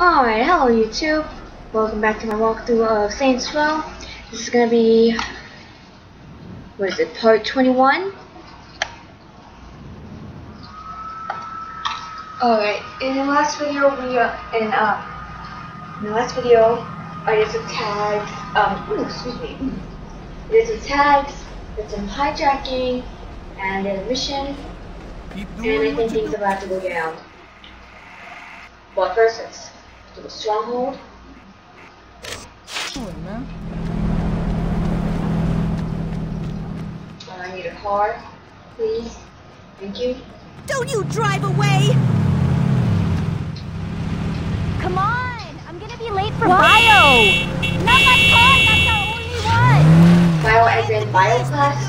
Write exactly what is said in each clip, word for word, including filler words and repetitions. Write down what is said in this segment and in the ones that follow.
Alright, hello YouTube. Welcome back to my walkthrough of Saints Row. This is going to be, what is it, part twenty-one? Alright, in the last video we, uh, in, uh, in the last video, I did some tags, um, ooh, excuse me, I did some tags, did some hijacking, and did a mission, and I think things are about to go down. But first, let's do a stronghold. Sure, man. Uh, I need a car, please. Thank you. Don't you drive away! Come on! I'm gonna be late for what? Bio! Not that car! That's our only one! Bio as in bio class?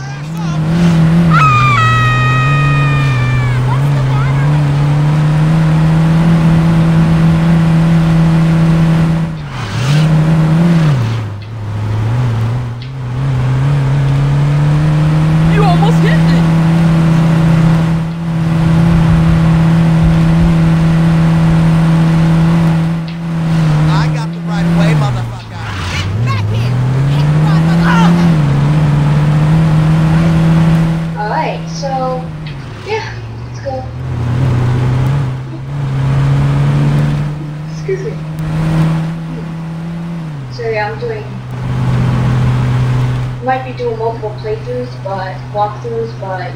Might be doing multiple playthroughs, but walkthroughs, but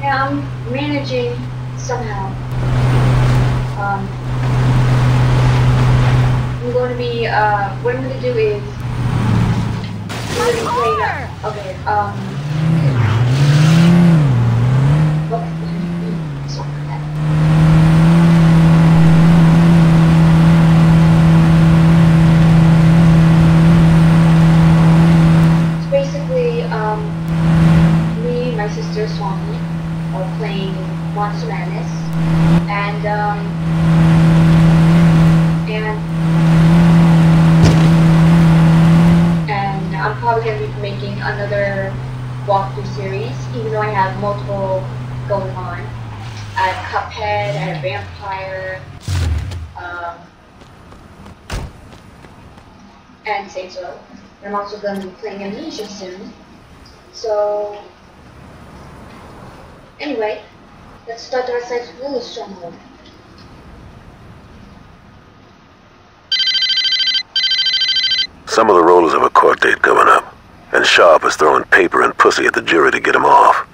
yeah, I'm managing somehow. Um, I'm going to be uh, what I'm going to do is going to be playing. Uh, okay. Um. Oh, sorry for that. Monster Madness, and um, and and I'm probably going to be making another walkthrough series, even though I have multiple going on. I have Cuphead, I have Vampire, um, and Saints Row. I'm also going to be playing Amnesia soon. So anyway. Let's start our Westside Rollerz stronghold. Some of the rollers have a court date coming up, and Sharp is throwing paper and pussy at the jury to get him off.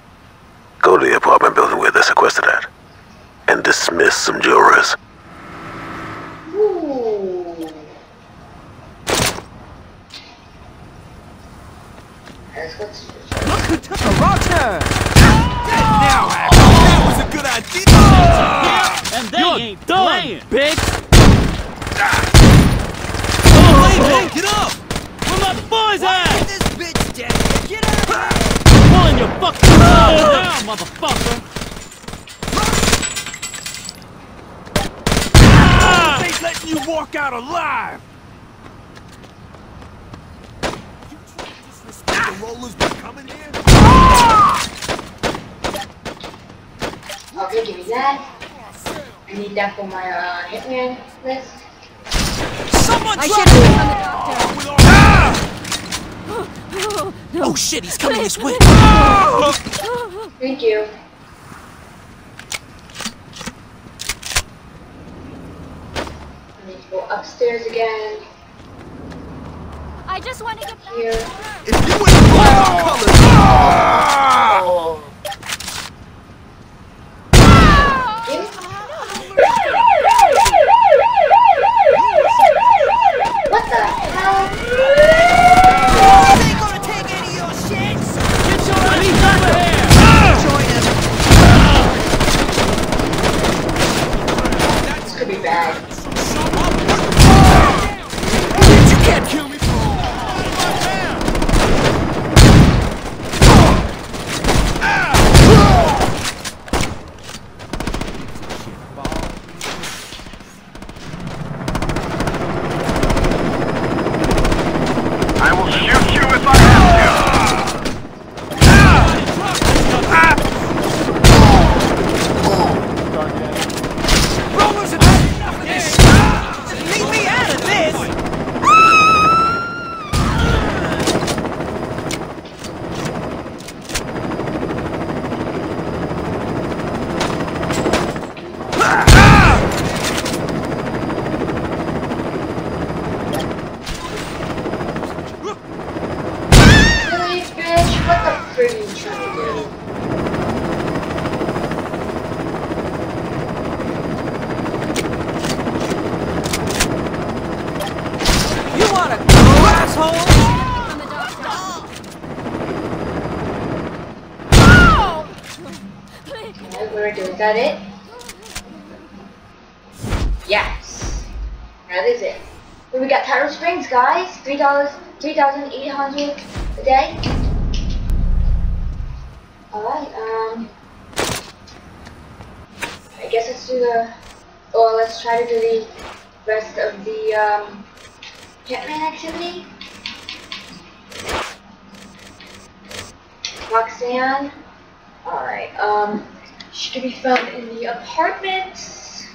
Go to the apartment building where they're sequestered at, and dismiss some jurors. Ooh. Look who took a rocker! Now, oh. That's a good idea! Uh, and they You're ain't done, playing. Bitch! Oh, wait, man, get up! Where my boy's at? Get this bitch down! Get out of here! I'm pulling your fucking phone down, motherfucker! Ah. They ain't letting you walk out alive! You try to disrespect ah. the rollers by coming here? Ah. Okay, give me that. I need that for my uh, hitman list. Someone I should be on the doctor. Ah! No. Oh shit, he's coming this way. Thank you. I need to go upstairs again. I just want to get here. If you ain't playing our colors. Ah! Oh. What the hell? This ain't gonna take any of your shit! Get your money over here! Join him! That could be bad. Bitch, you can't kill me! that it? Yes. That is it. Well, we got Tidal Springs, guys. Three dollars, three thousand eight hundred a day. All right. Um. I guess let's do the. Or let's try to do the rest of the um, Jetman activity. Roxanne. Alright, um, she can be found in the apartments.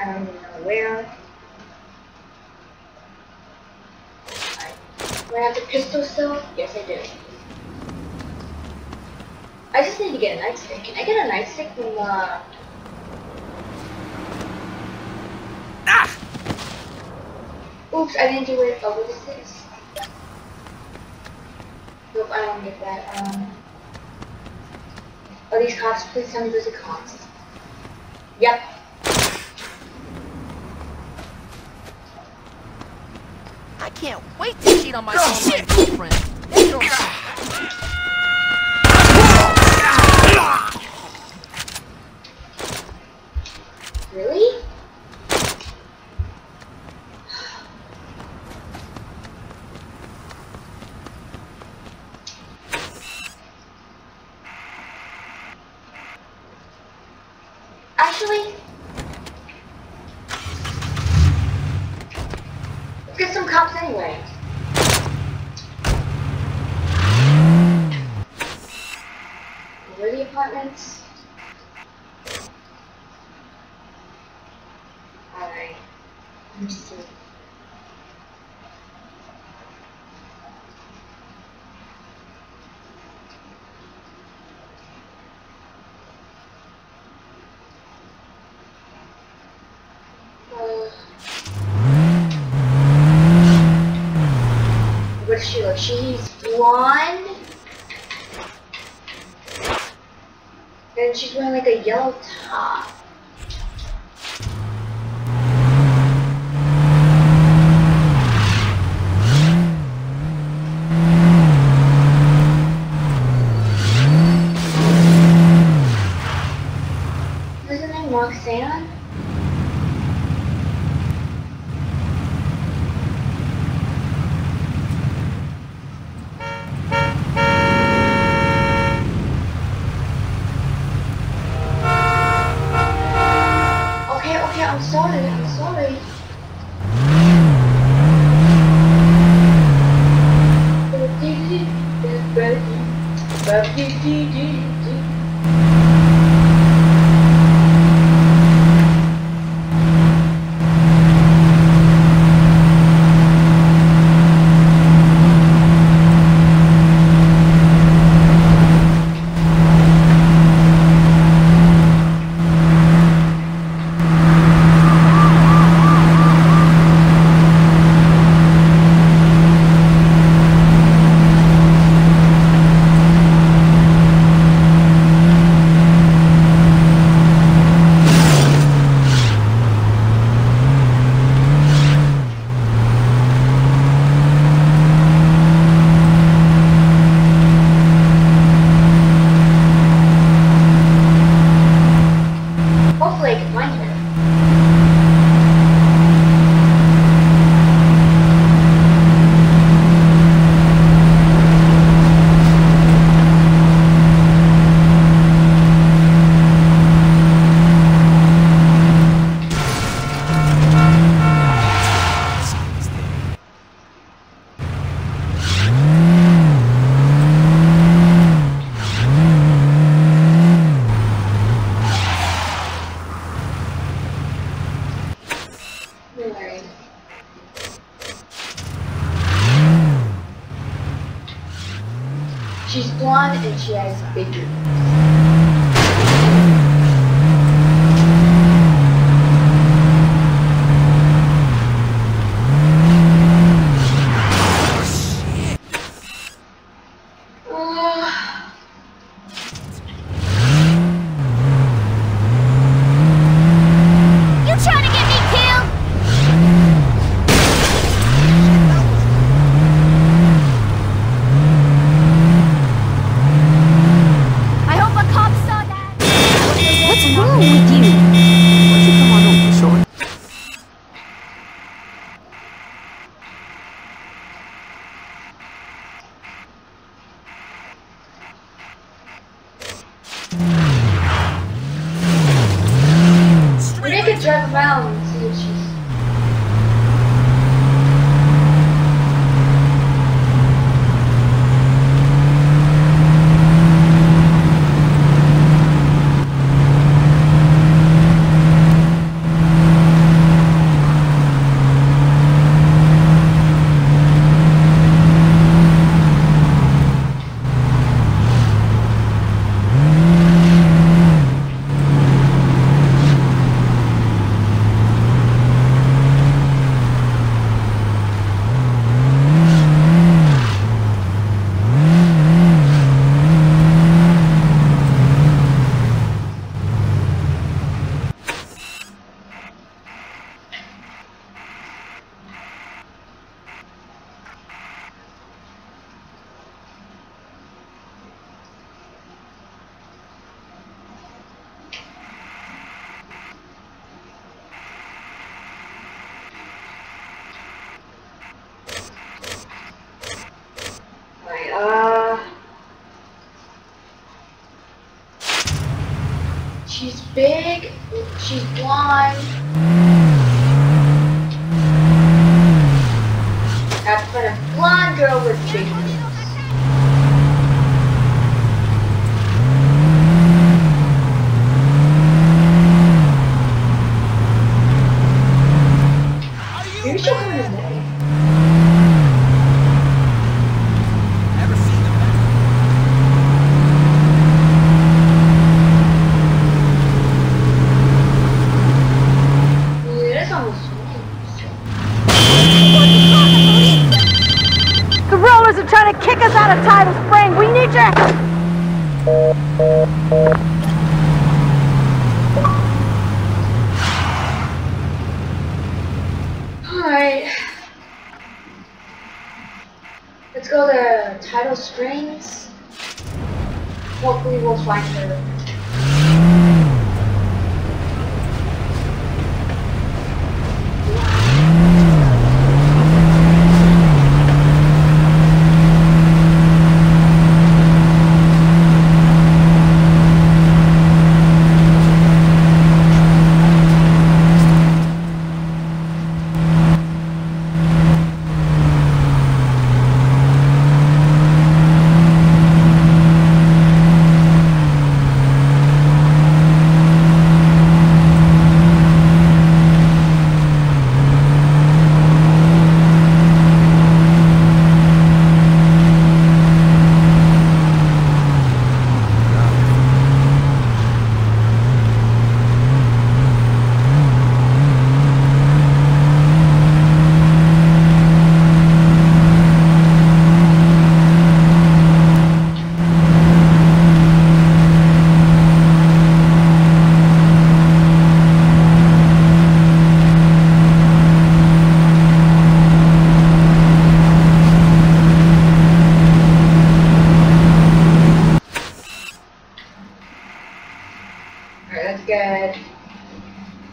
I don't even know where. Alright. Do I have the pistol still? Yes, I do. I just need to get a nightstick. Can I get a nightstick from, uh... Ah! Oops, I didn't do it. Oh, what is this? Nope, I don't get that. Um... Are these cops? Please tell me there's a cops. Yep. I can't wait to cheat on my girlfriend. Oh, shit! Really? Let's get some cops anyway. Where are the apartments? Alright. Let me see. She's blonde, and she's wearing like a yellow top. What's her name, Roxanne? She's blonde and she has big boobs. I down, bitches. She's big, she's blind. That's what a blonde girl would be. Maybe she'll come in the morning. Trying to kick us out of Tidal Springs. We need your Alright. Let's go to Tidal Springs. Hopefully we'll find her.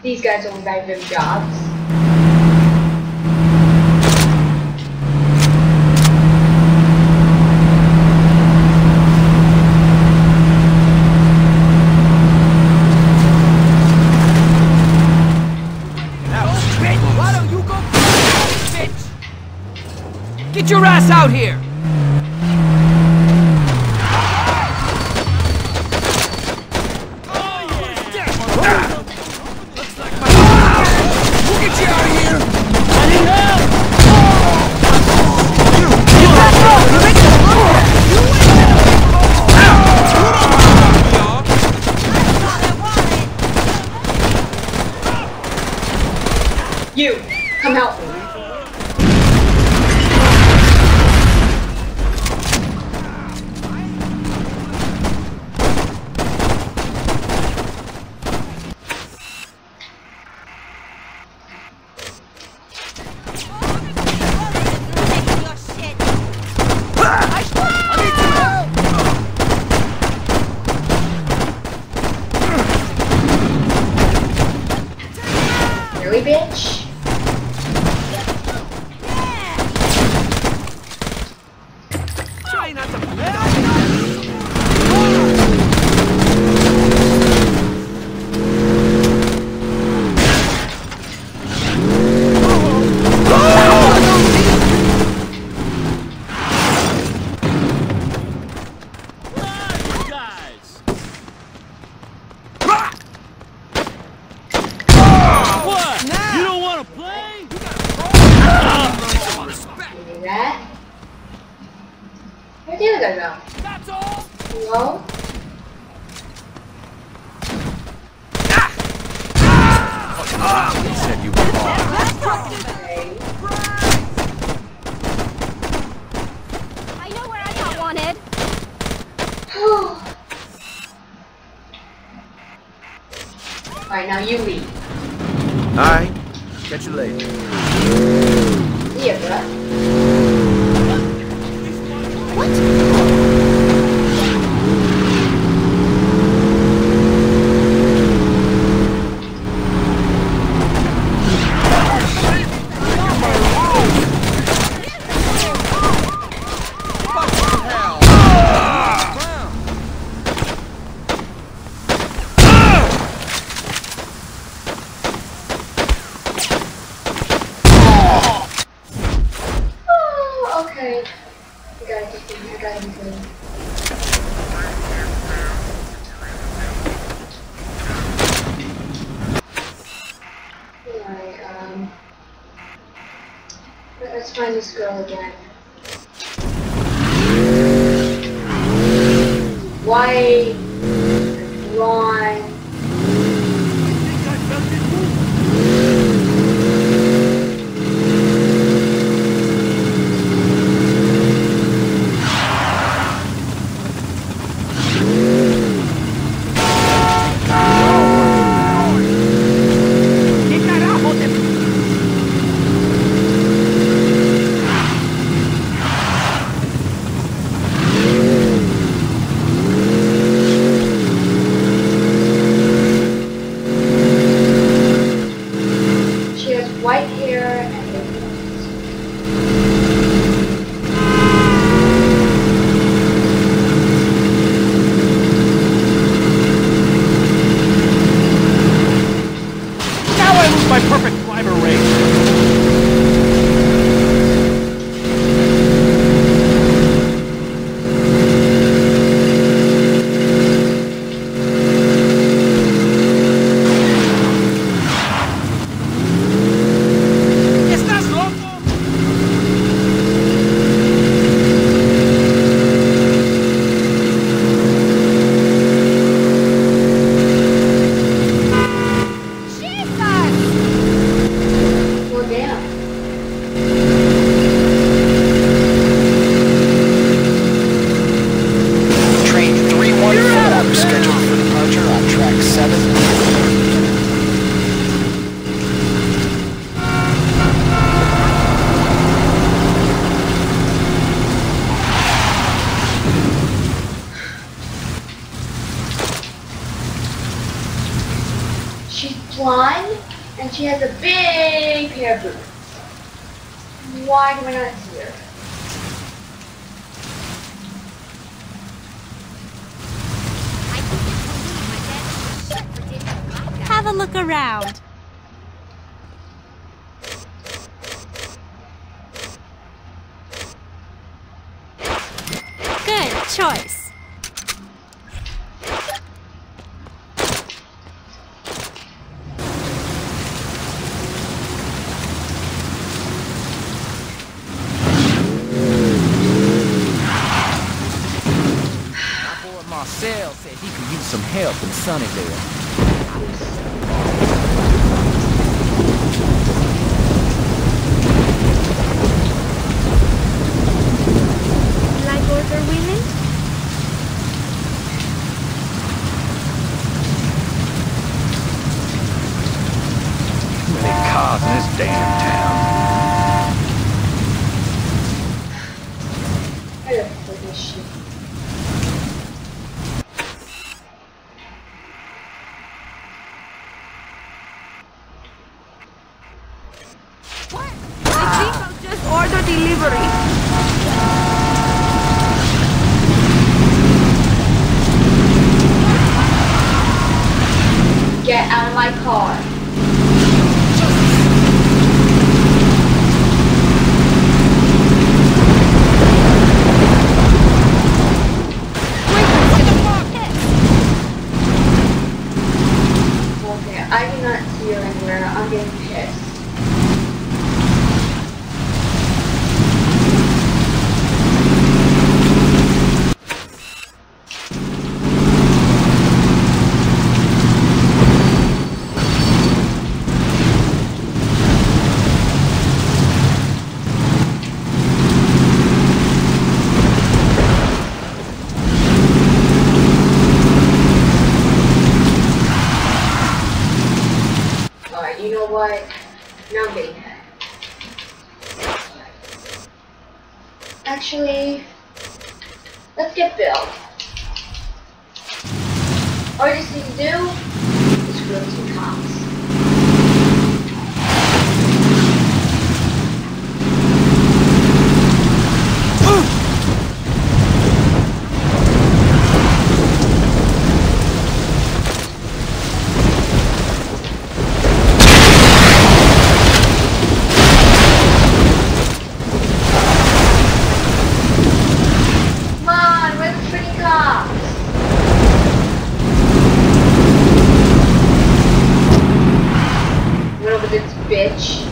These guys will give them jobs. Now, bitch, why don't you go, bitch? Get your ass out here! You, come help me. Really, bitch? What? Nah. You don't want to play? You gotta roll. That? Where do you go? That's all. Hello? Ah! Ah! Oh, said you were wrong. I know where I got wanted. Alright, now you leave. Alright, catch you later. Yeah, bruh. What? This girl again. Why? Why? She has a big pair of boots. Why do I not see her? Have a look around. Good choice. Some help in Sunnydale. Like older women? I do not see. here anywhere. I'm getting pissed. Actually, let's get Bill. All I just need to do is grab two cops. Bitch.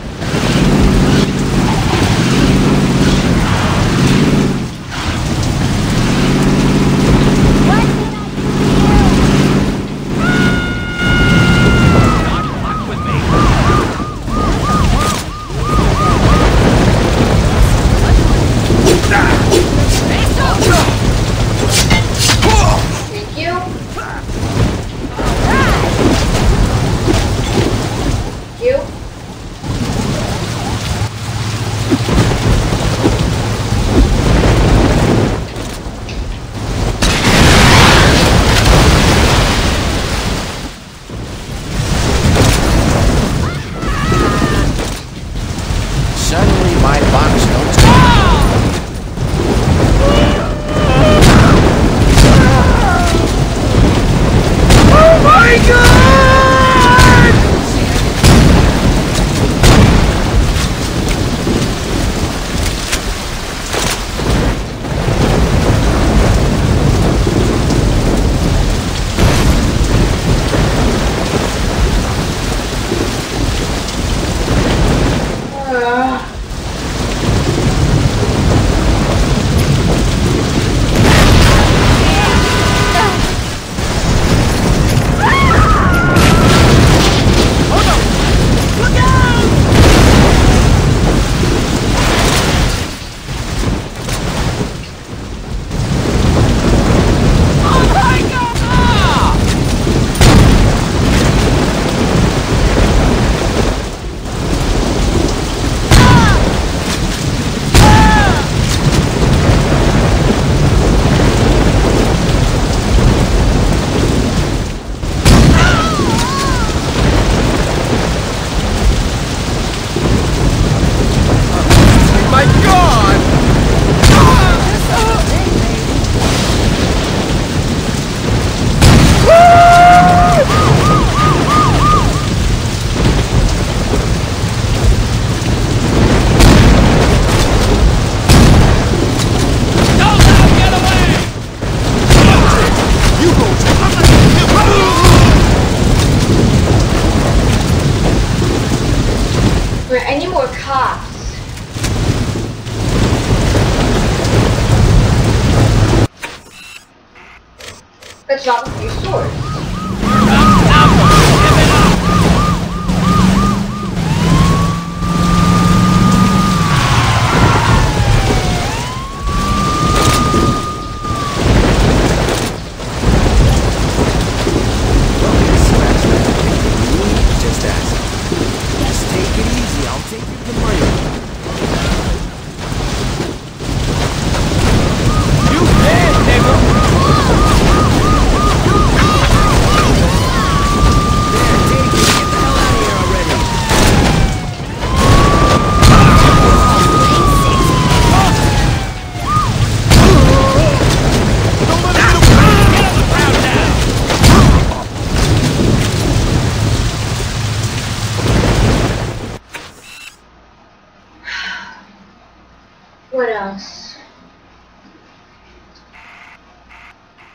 Let's drop a few swords. Just ask. Just take it easy. I'll take you to my. You dead, nigga.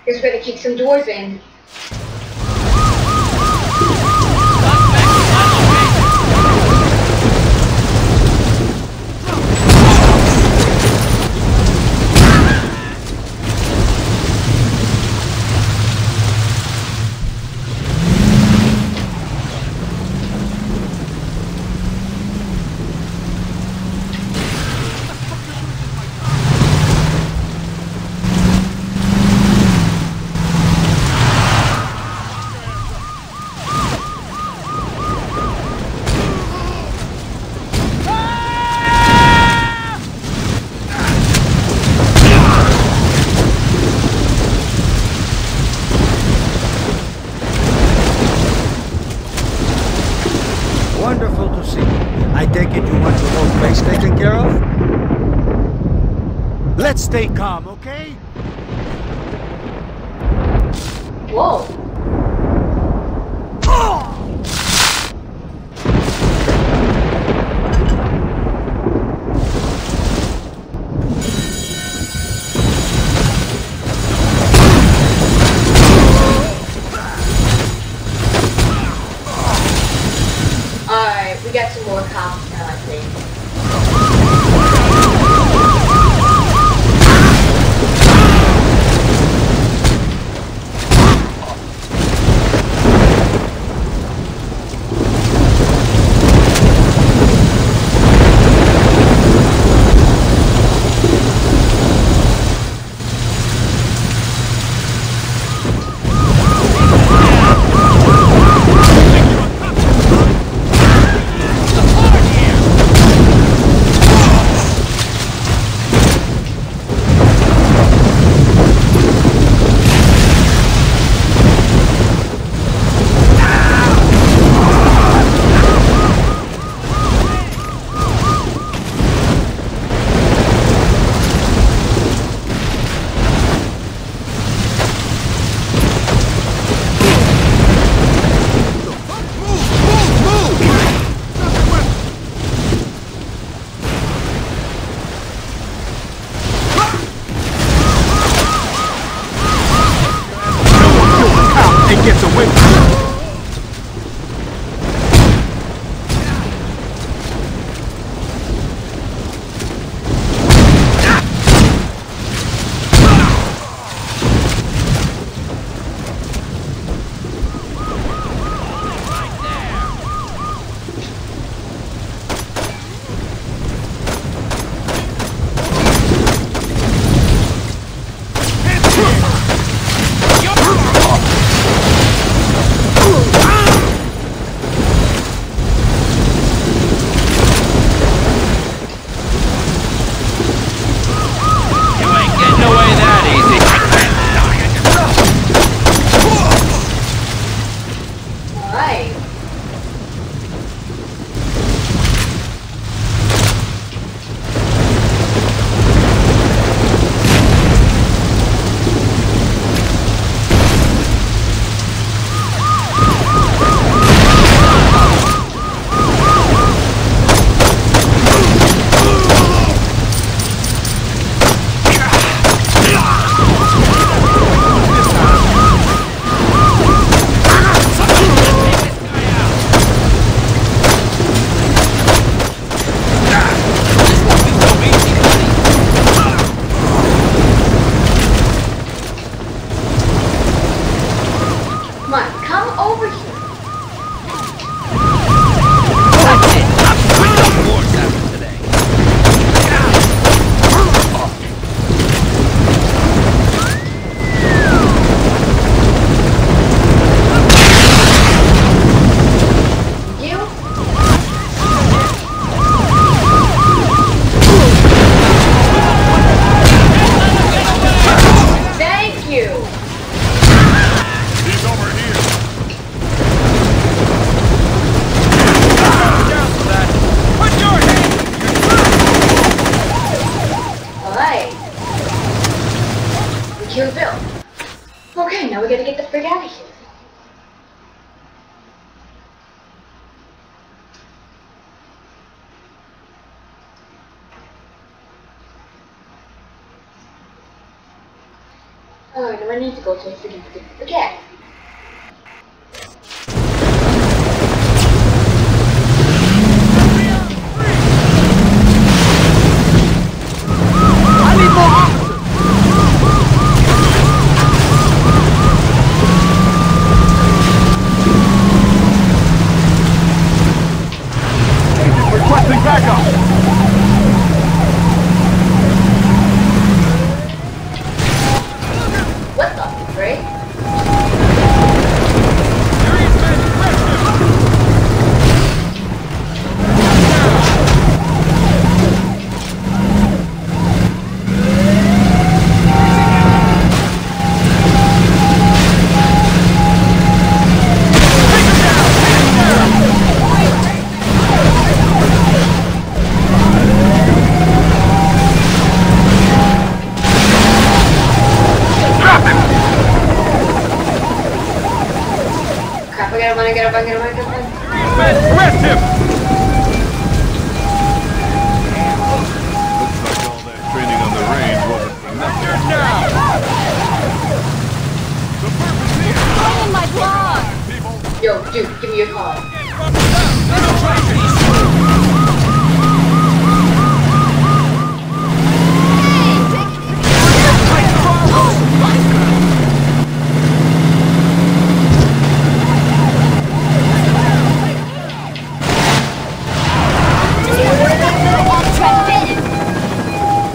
Just better kick some doors in. Wonderful to see you. I take it you want your whole place taken care of? Let's stay calm, okay? Whoa. What the, right? Arrest him! Looks like all that training on the range wasn't for nothing. Here now! The purpose is... Come in my blog! Yo, dude, give me your call.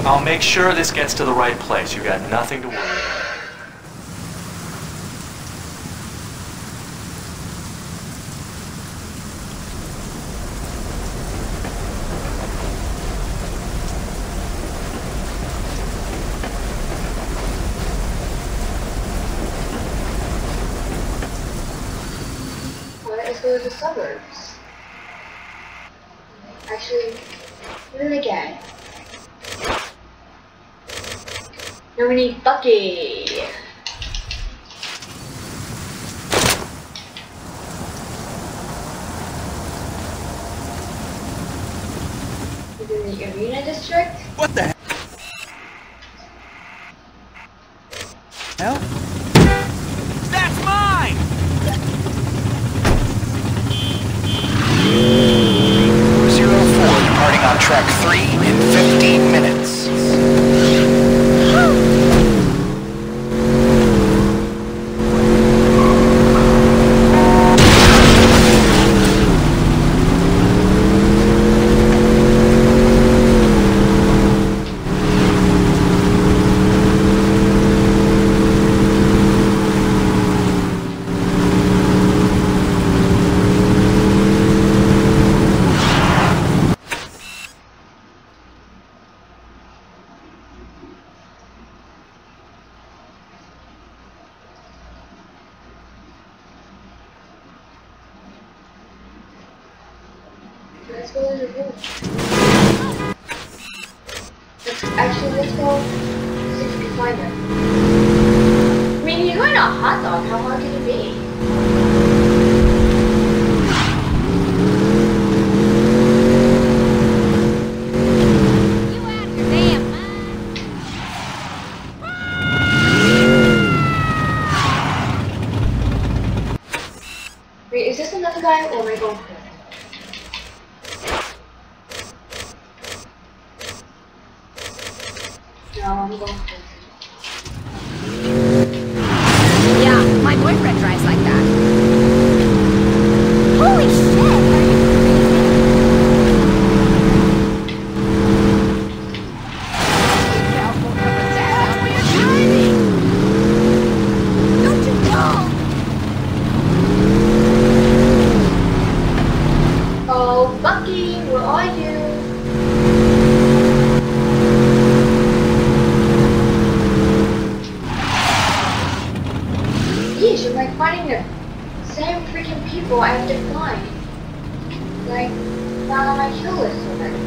I'll make sure this gets to the right place. You got nothing to worry about. Where is going to the suburbs? Actually, where did I get? Now we need Bucky! Is in the arena district? What the hell? That's mine! zero four departing on track three in fifteen minutes. Let's go to the room. Let's, actually, let's go sixty-five. I mean, you're going to a hot dog. How long can it be? You out your damn mind. Wait, is this another guy or am I going for it? No, I'm going crazy. Yeah, my boyfriend drives like that. Holy shit! Are you crazy? Don't you know? Oh, Bucky, where are you? Finding the same freaking people I have to find. Like, not on my kill list already.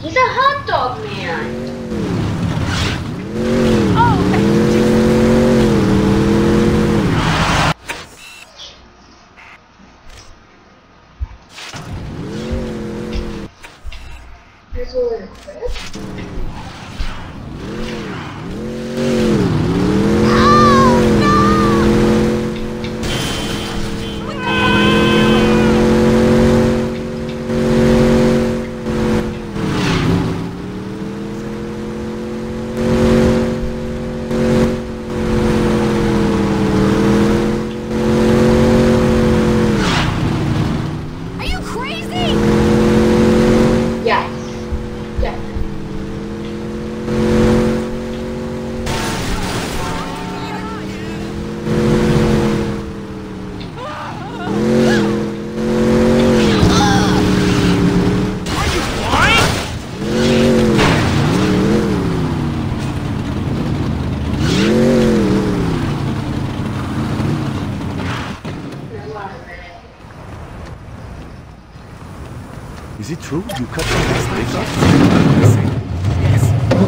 He's a hot dog man! Oh, thank you. Is it true you cut the last legs off? Yes. No.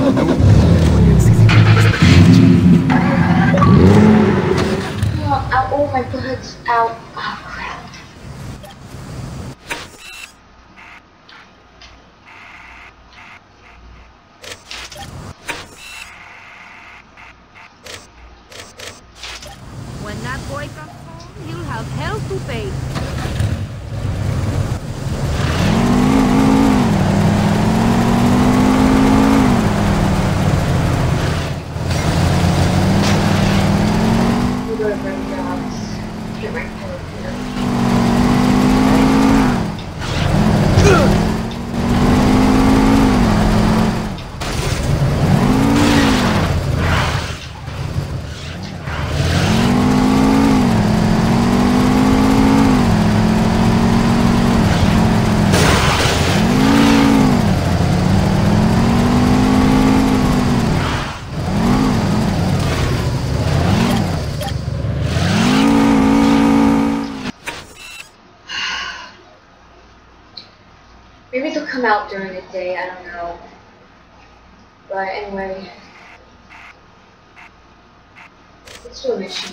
Oh, ow, oh my bullets. Ow. Oh crap. When that boy comes home, you'll have hell to pay. Maybe they'll come out during the day, I don't know. But anyway, let's do a mission.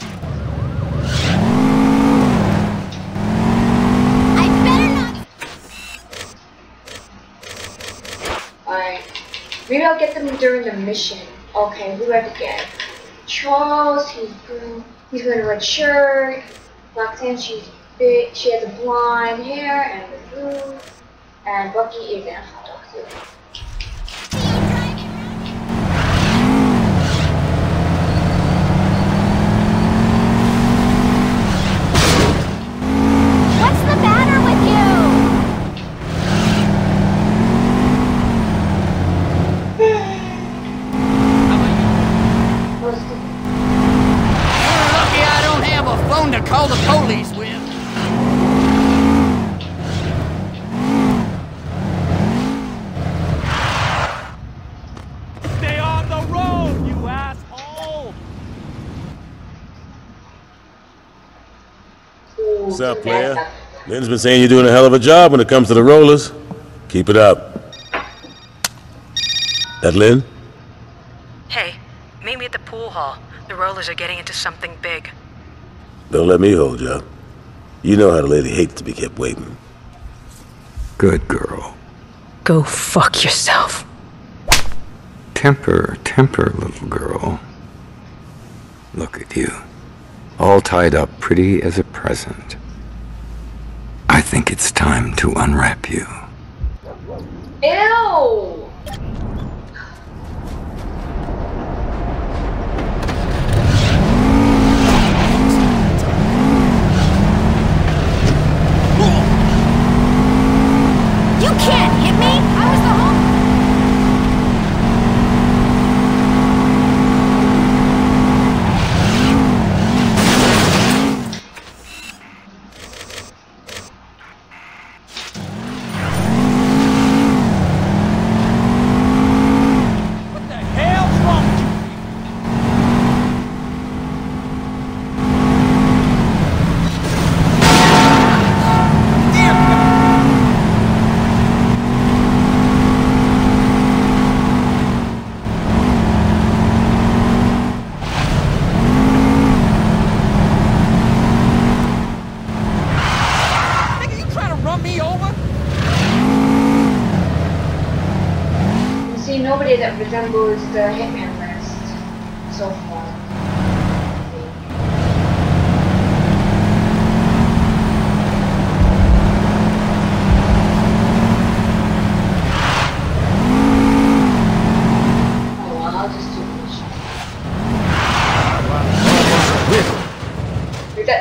I better not. Alright. Maybe I'll get them during the mission. Okay, who do I have to get? Charles, he's blue. He's got a red shirt. Roxanne, she's big. She has a blonde hair and a blue. And Bucky is in a hot dog too. What's the matter with you? You're lucky I don't have a phone to call the police with. What's up, player? Lynn's been saying you're doing a hell of a job when it comes to the rollers. Keep it up. That Lynn? Hey, meet me at the pool hall. The rollers are getting into something big. Don't let me hold you up. You know how the lady hates to be kept waiting. Good girl. Go fuck yourself. Temper, temper, little girl. Look at you. All tied up pretty as a present. I think it's time to unwrap you. Ew! You can't hit me! I was the whole... that resembles the Hitman list so far.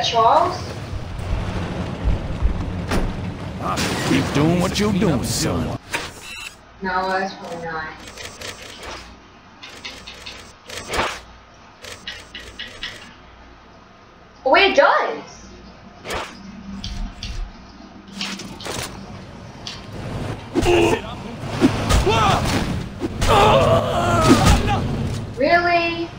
Charles? Uh, keep doing what you're doing, son. No, that's probably not. Oh, wait, it does! Really?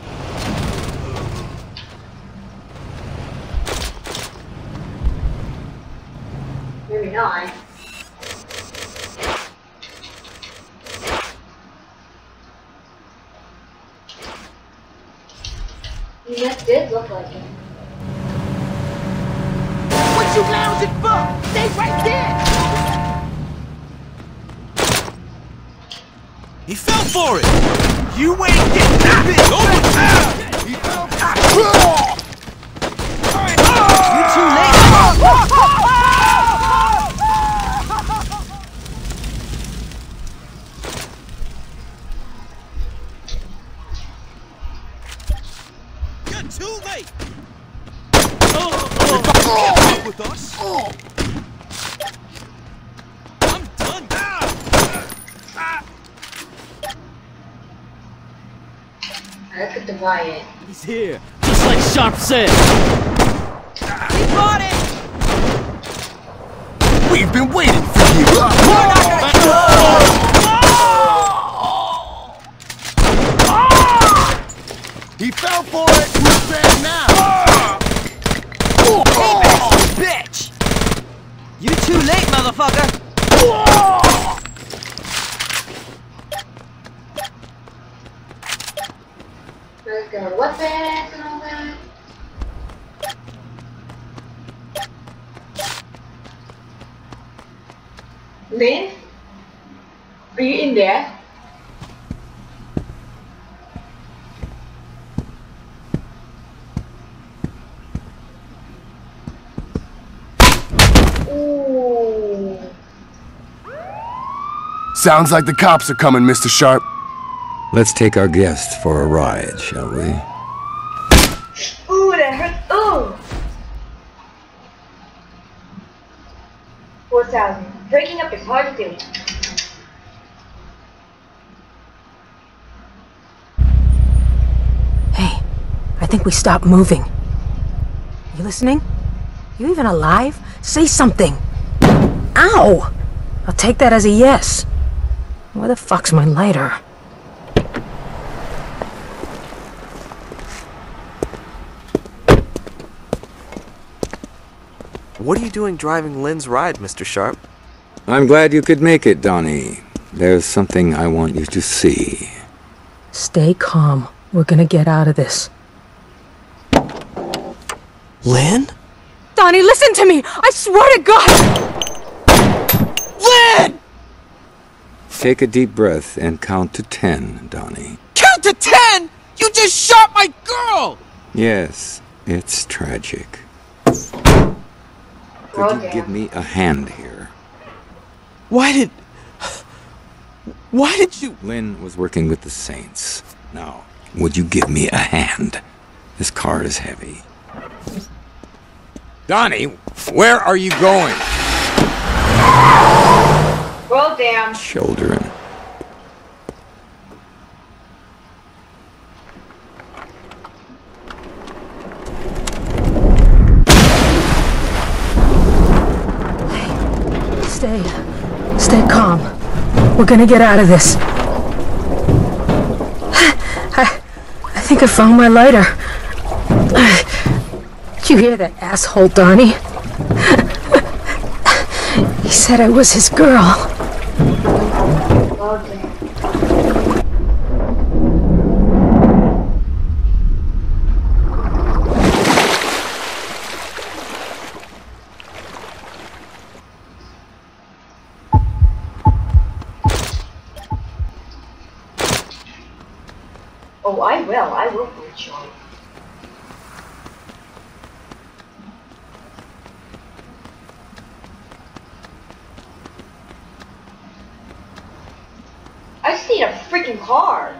Maybe not. That did look like it. What you lousy fuck? Stay right there! He fell for it! You ain't getting nothing! Over! He fell for it! You're too late! Quiet. He's here, just like Sharp said. He bought it. We've been waiting for you. We're not gonna oh. Oh. Oh. He fell for it. Who's bad now? Oh. Oh. Hey, bitch. You too late, motherfucker. Oh. Let's go weapons and all that. Lynn? Are you in there? Ooh. Sounds like the cops are coming, Mister Sharp. Let's take our guest for a ride, shall we? Ooh, that hurts. Ooh! four thousand. Breaking up is hard to do. Hey, I think we stopped moving. You listening? You even alive? Say something! Ow! I'll take that as a yes. Where the fuck's my lighter? What are you doing driving Lynn's ride, Mister Sharp? I'm glad you could make it, Donnie. There's something I want you to see. Stay calm. We're gonna get out of this. Lynn? Donnie, listen to me! I swear to God! Lynn! Take a deep breath and count to ten, Donnie. Count to ten?! You just shot my girl! Yes, it's tragic. Could oh, you yeah. give me a hand here? Why did... Why did you... Lynn was working with the Saints. Now, would you give me a hand? This car is heavy. Donnie, where are you going? Well, damn. Children. Stay. Stay calm. We're gonna get out of this. I, I think I found my lighter. Did you hear that asshole, Donnie? He said I was his girl. Okay. Oh, I will. I will bleach you. I just need a freaking car.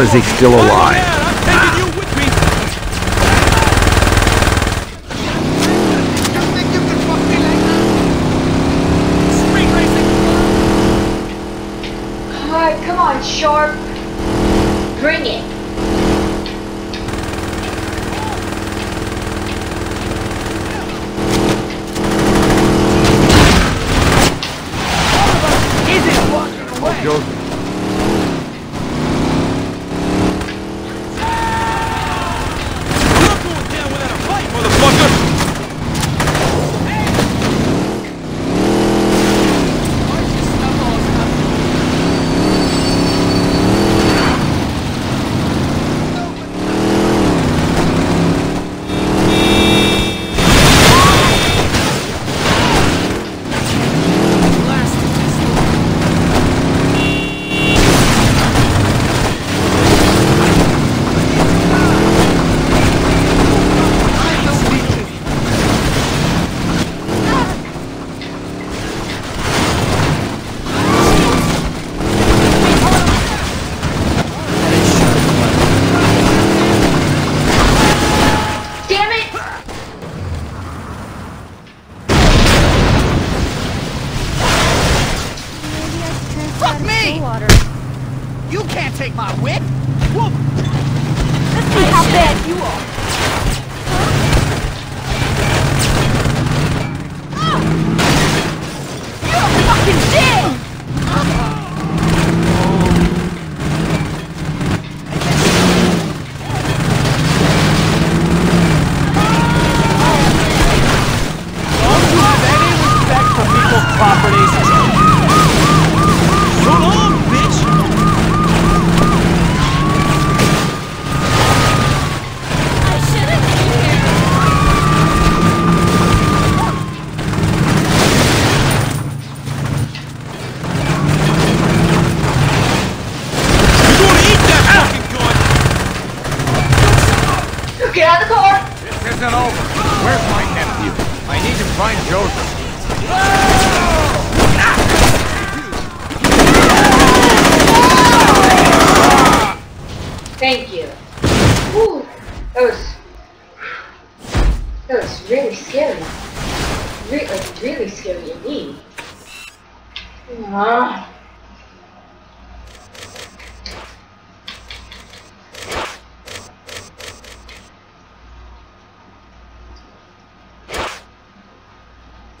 Is he still alive? I'm taking you with me. You think you can fuck me like that? Spring racing. All right, come on, Sharp. Bring it. All of us isn't walking away.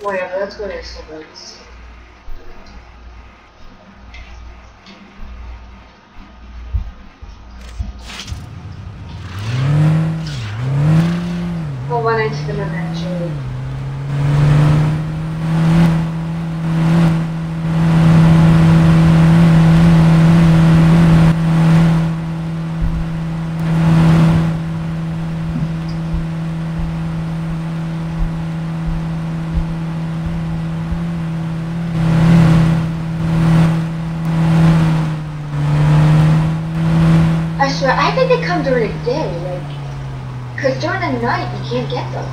Whatever, let's go to Starbucks. We'll run into them eventually. During the day, like, because during the night you can't get them.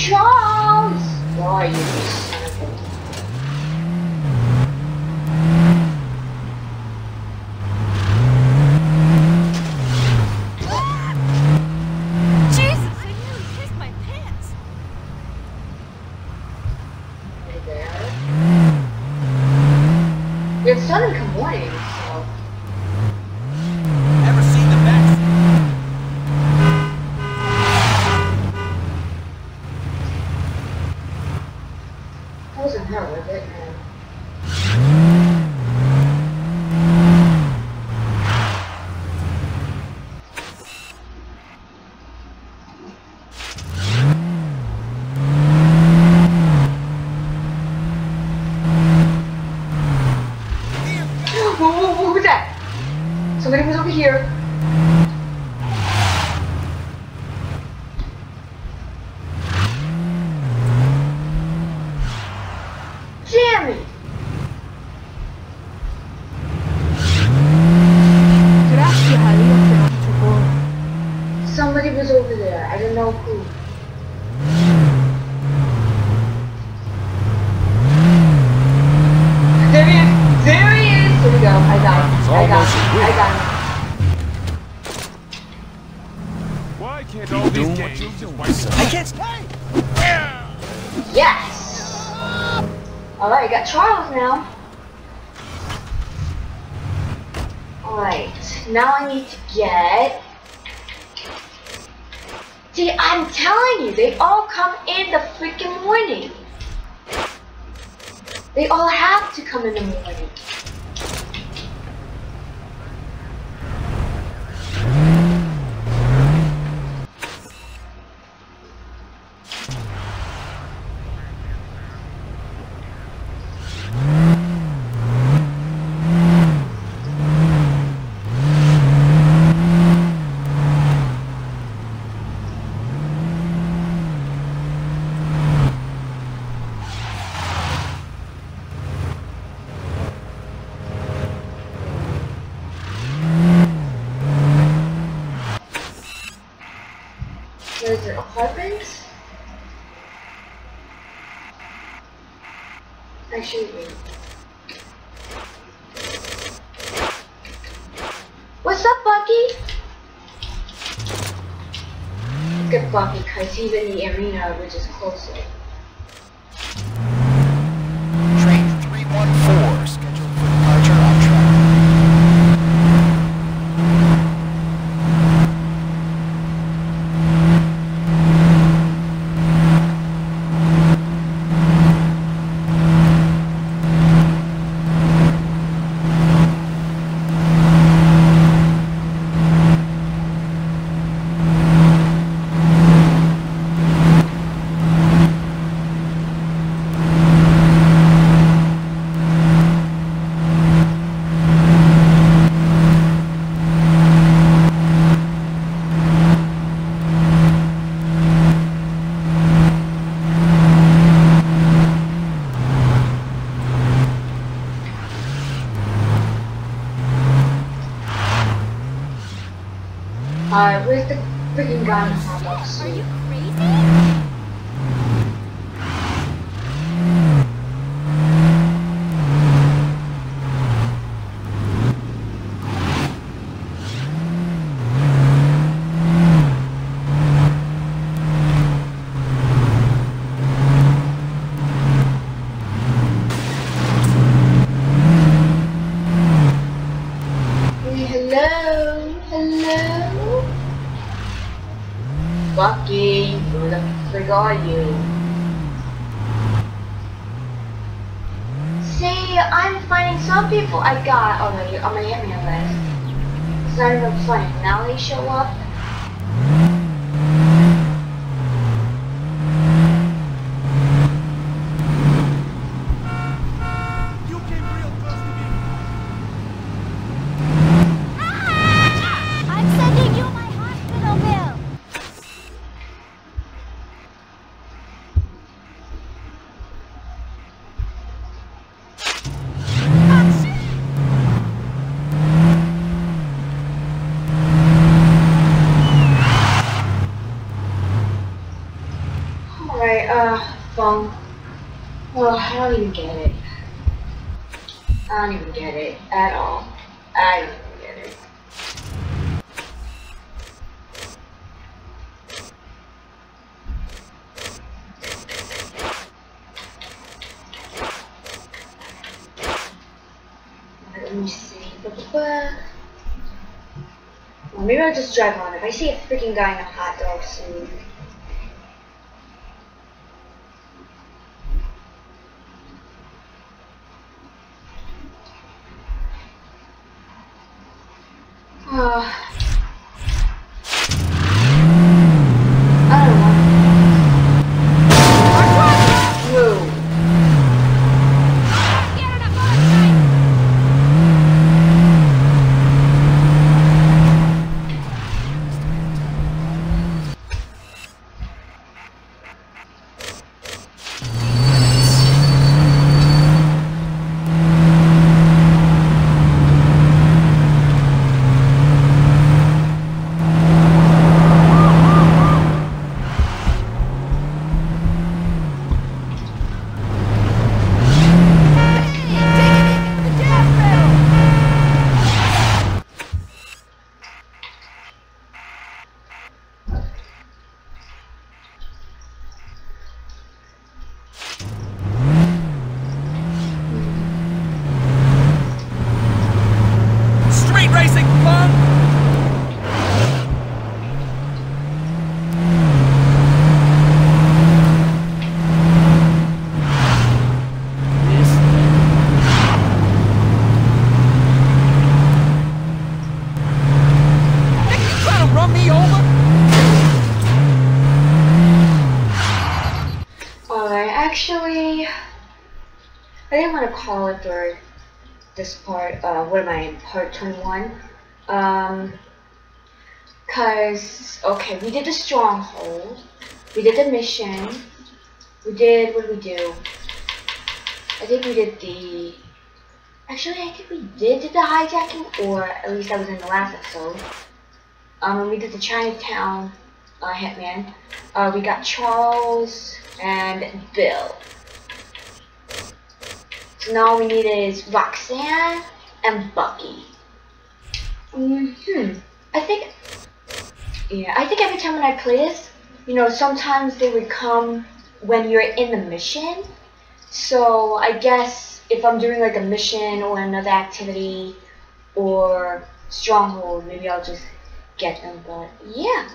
Charles! Where are you, you son of a... Jesus, I nearly pissed my pants! Hey there. Your son complaining. Because he's in the arena, which is closer. Train three one four, scheduled for departure on show up. Well, I don't even get it. I don't even get it at all. I don't even get it. Let me see. Well, maybe I'll just drive on. If I see a freaking guy in a hot dog suit. Uh, Actually, I didn't want to call it for this part, uh, what am I in, part twenty-one? Um, cause, okay, we did the stronghold, we did the mission, we did, what did we do? I think we did the, actually I think we did, did the hijacking, or at least that was in the last episode. Um, we did the Chinatown uh, Hitman. Uh, we got Charles and Bill. So now all we need is Roxanne and Bucky. Mm-hmm. I think, yeah, I think every time when I play this, you know, sometimes they would come when you're in the mission. So I guess if I'm doing like a mission or another activity or stronghold, maybe I'll just get them, but yeah.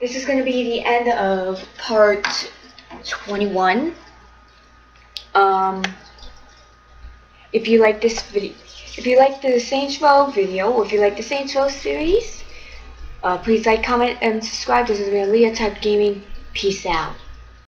This is going to be the end of part twenty-one. Um, if you like this video, if you like the Saints Row video, or if you like the Saints Row series, uh, please like, comment, and subscribe. This is AleahTyped Gaming. Peace out.